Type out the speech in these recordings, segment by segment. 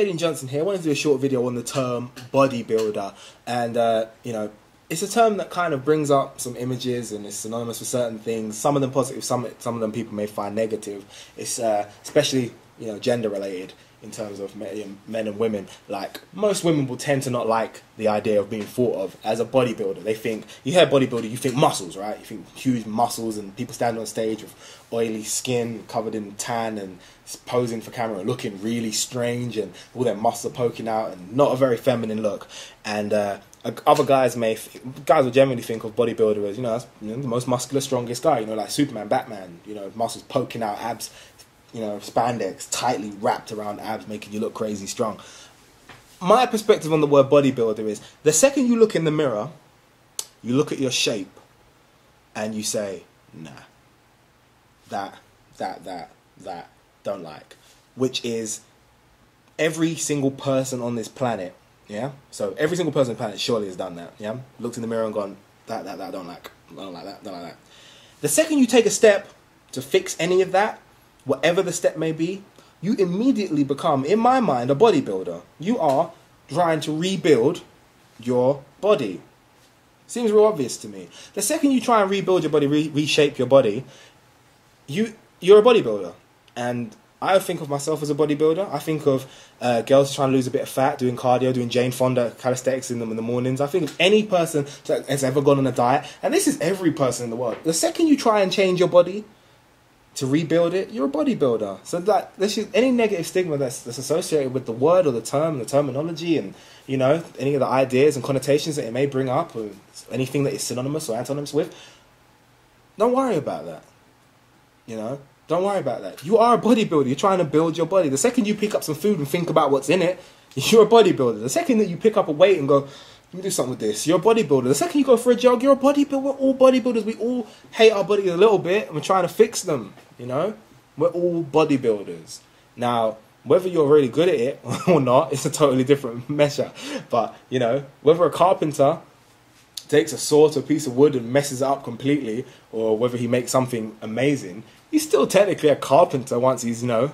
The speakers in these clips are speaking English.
Aidan Johnson here. I wanted to do a short video on the term bodybuilder, and you know, it's a term that kind of brings up some images and it's synonymous with certain things. Some of them positive, some of them people may find negative. It's especially, you know, gender related in terms of men and women. Like, most women will tend to not like the idea of being thought of as a bodybuilder. They think, you hear bodybuilder, you think muscles, right? You think huge muscles and people standing on stage with oily skin covered in tan and posing for camera and looking really strange and all their muscles poking out and not a very feminine look. And other guys will generally think of bodybuilder as, you know, the most muscular, strongest guy, you know, like Superman, Batman, you know, muscles poking out, abs, you know, spandex tightly wrapped around abs making you look crazy strong. My perspective on the word bodybuilder is, the second you look in the mirror, you look at your shape and you say, nah, that don't like. Which is every single person on this planet. Yeah, so every single person on the planet surely has done that. Yeah, looked in the mirror and gone, that don't like that. The second you take a step to fix any of that, whatever the step may be, you immediately become, in my mind, a bodybuilder. You are trying to rebuild your body. Seems real obvious to me. The second you try and rebuild your body, reshape your body, you're a bodybuilder. And I think of myself as a bodybuilder. I think of girls trying to lose a bit of fat, doing cardio, doing Jane Fonda calisthenics in the mornings. I think of any person that has ever gone on a diet, and this is every person in the world. The second you try and change your body to rebuild it, you're a bodybuilder. So that this is, any negative stigma that's associated with the word or the term, the terminology, and, you know, any of the ideas and connotations that it may bring up, or anything that is synonymous or antonymous with, don't worry about that. You know, don't worry about that. You are a bodybuilder. You're trying to build your body. The second you pick up some food and think about what's in it, you're a bodybuilder. The second that you pick up a weight and go, let me do something with this, you're a bodybuilder. The second you go for a jog, you're a bodybuilder. We're all bodybuilders. We all hate our bodies a little bit and we're trying to fix them, you know? We're all bodybuilders. Now, whether you're really good at it or not, it's a totally different measure. But, you know, whether a carpenter takes a saw to a piece of wood and messes it up completely, or whether he makes something amazing, he's still technically a carpenter once he's, you know,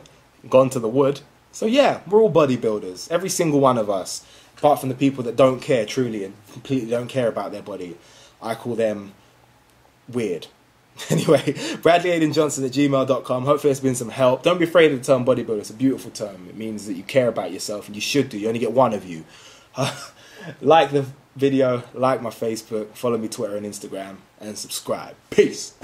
gone to the wood. So yeah, we're all bodybuilders. Every single one of us. Apart from the people that don't care truly and completely don't care about their body. I call them weird. Anyway, BradleyAidanJohnson@gmail.com. Hopefully it's been some help. Don't be afraid of the term bodybuilder. It's a beautiful term. It means that you care about yourself, and you should do. You only get one of you. Like the video, like my Facebook, follow me Twitter and Instagram, and subscribe. Peace.